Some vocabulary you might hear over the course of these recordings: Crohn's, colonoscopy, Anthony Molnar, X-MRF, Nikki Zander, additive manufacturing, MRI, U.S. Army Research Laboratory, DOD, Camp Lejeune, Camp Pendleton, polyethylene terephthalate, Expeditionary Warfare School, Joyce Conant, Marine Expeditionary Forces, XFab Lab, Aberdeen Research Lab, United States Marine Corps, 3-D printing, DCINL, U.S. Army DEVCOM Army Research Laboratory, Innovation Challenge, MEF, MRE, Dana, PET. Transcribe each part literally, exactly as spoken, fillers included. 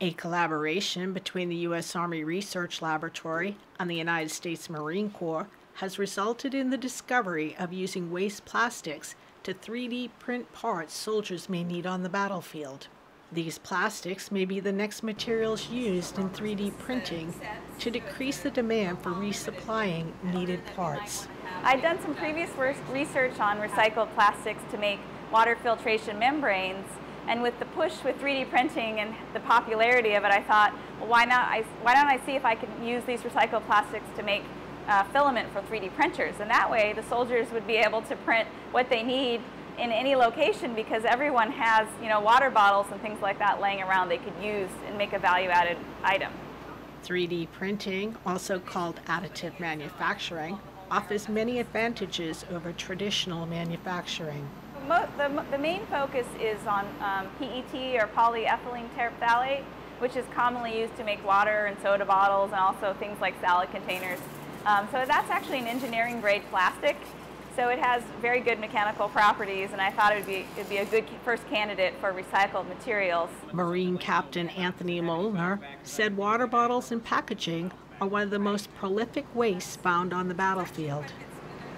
a collaboration between the U S Army Research Laboratory and the United States Marine Corps has resulted in the discovery of using waste plastics to three D print parts soldiers may need on the battlefield. These plastics may be the next materials used in three D printing to decrease the demand for resupplying needed parts. I've done some previous research on recycled plastics to make water filtration membranes, and with the push with three D printing and the popularity of it, I thought, well, why not I, why don't I see if I can use these recycled plastics to make uh, filament for three D printers, and that way the soldiers would be able to print what they need in any location, because everyone has, you know, water bottles and things like that laying around they could use and make a value-added item. three D printing, also called additive manufacturing, offers many advantages over traditional manufacturing. Mo the, the main focus is on um, P E T, or polyethylene terephthalate, which is commonly used to make water and soda bottles and also things like salad containers. Um, so that's actually an engineering-grade plastic. So it has very good mechanical properties, and I thought it would be, it'd be a good first candidate for recycled materials. Marine Captain Anthony Molnar said water bottles and packaging are one of the most prolific wastes found on the battlefield.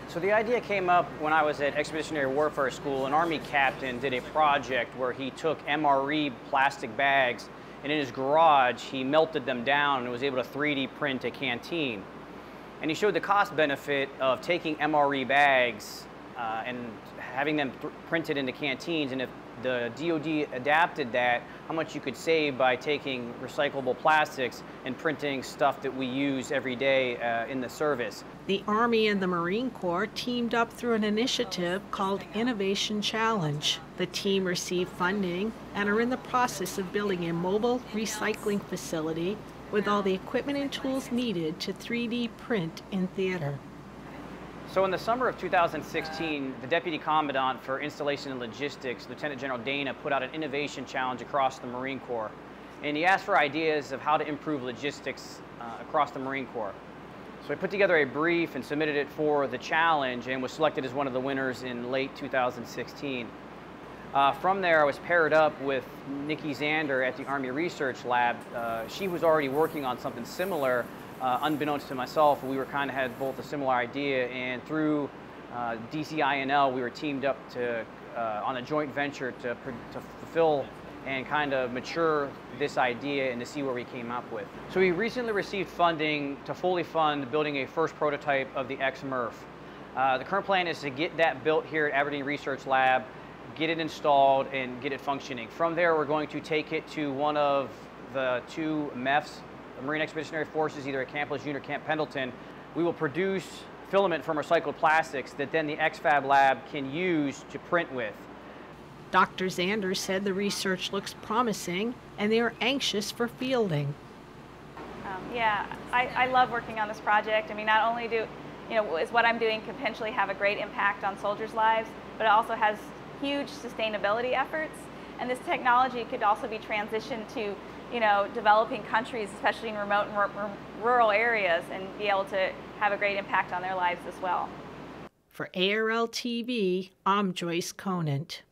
So the idea came up when I was at Expeditionary Warfare School. An Army captain did a project where he took M R E plastic bags, and in his garage he melted them down and was able to three D print a canteen. And he showed the cost benefit of taking M R E bags uh, and having them th printed into canteens, and if the D O D adapted that, how much you could save by taking recyclable plastics and printing stuff that we use every day uh, in the service. The Army and the Marine Corps teamed up through an initiative called Innovation Challenge. The team received funding and are in the process of building a mobile recycling facility with all the equipment and tools needed to three D print in theater. So in the summer of two thousand sixteen, the Deputy Commandant for Installation and Logistics, Lieutenant General Dana, put out an innovation challenge across the Marine Corps. And he asked for ideas of how to improve logistics uh, across the Marine Corps. So I put together a brief and submitted it for the challenge and was selected as one of the winners in late two thousand sixteen. Uh, from there, I was paired up with Nikki Zander at the Army Research Lab. Uh, she was already working on something similar, uh, unbeknownst to myself. We were kind of had both a similar idea, and through uh, D C I N L, we were teamed up to uh, on a joint venture to, to fulfill and kind of mature this idea and to see where we came up with. So we recently received funding to fully fund building a first prototype of the X M R F. Uh, the current plan is to get that built here at Aberdeen Research Lab, get it installed, and get it functioning. From there, we're going to take it to one of the two M E Fs, the Marine Expeditionary Forces, either at Camp Lejeune or Camp Pendleton. We will produce filament from recycled plastics that then the XFab Lab can use to print with. Doctor Zander said the research looks promising and they are anxious for fielding. Um, yeah, I, I love working on this project. I mean, not only do, you know, is what I'm doing can potentially have a great impact on soldiers' lives, but it also has huge sustainability efforts, and this technology could also be transitioned to, you know, developing countries, especially in remote and rural areas, and be able to have a great impact on their lives as well. For A R L T V, I'm Joyce Conant.